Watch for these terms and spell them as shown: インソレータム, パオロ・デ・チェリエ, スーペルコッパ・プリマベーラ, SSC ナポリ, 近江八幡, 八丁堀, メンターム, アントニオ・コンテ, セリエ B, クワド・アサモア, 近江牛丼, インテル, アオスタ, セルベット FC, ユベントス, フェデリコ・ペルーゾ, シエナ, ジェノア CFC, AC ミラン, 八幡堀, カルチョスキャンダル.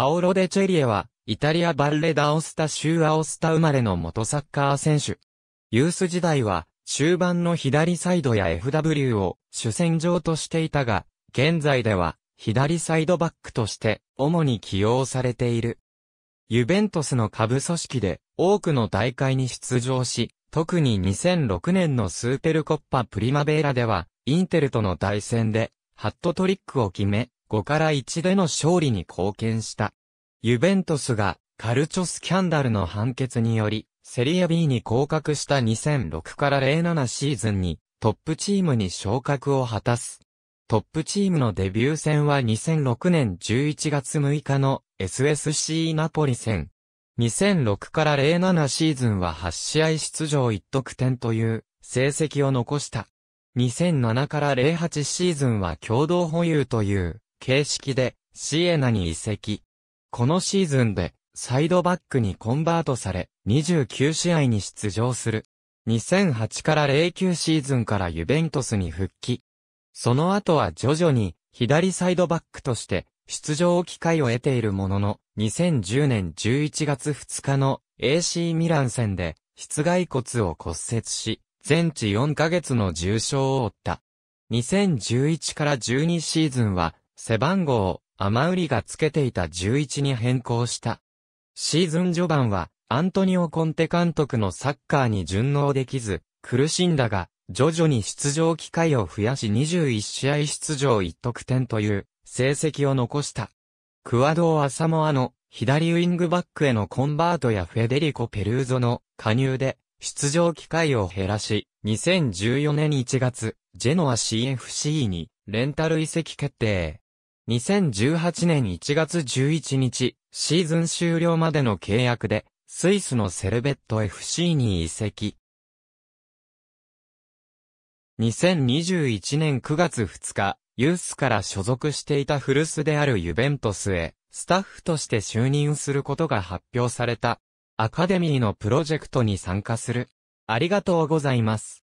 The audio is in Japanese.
パオロ・デ・チェリエは、イタリア・バルレ・ダオスタ州アオスタ生まれの元サッカー選手。ユース時代は、終盤の左サイドや FW を主戦場としていたが、現在では、左サイドバックとして、主に起用されている。ユベントスの下部組織で、多くの大会に出場し、特に2006年のスーペルコッパ・プリマベーラでは、インテルとの対戦で、ハットトリックを決め、5-1での勝利に貢献した。ユベントスが、カルチョスキャンダルの判決により、セリエ B に降格した2006-07シーズンに、トップチームに昇格を果たす。トップチームのデビュー戦は2006年11月6日の SSC ナポリ戦。2006-07シーズンは8試合出場1得点という成績を残した。2007-08シーズンは共同保有という形式でシエナに移籍。このシーズンでサイドバックにコンバートされ29試合に出場する。2008-09シーズンからユベントスに復帰。その後は徐々に左サイドバックとして出場機会を得ているものの2010年11月2日の AC ミラン戦で膝蓋骨を骨折し全治4ヶ月の重傷を負った。2011-12シーズンは背番号をアマウリがつけていた11に変更した。シーズン序盤はアントニオ・コンテ監督のサッカーに順応できず苦しんだが徐々に出場機会を増やし21試合出場1得点という成績を残した。クワド・アサモアの左ウィングバックへのコンバートやフェデリコ・ペルーゾの加入で出場機会を減らし2014年1月ジェノア CFC にレンタル移籍決定。2018年1月11日、シーズン終了までの契約で、スイスのセルベット FC に移籍。2021年9月2日、ユースから所属していた古巣であるユベントスへ、スタッフとして就任することが発表された。アカデミーのプロジェクトに参加する。ありがとうございます。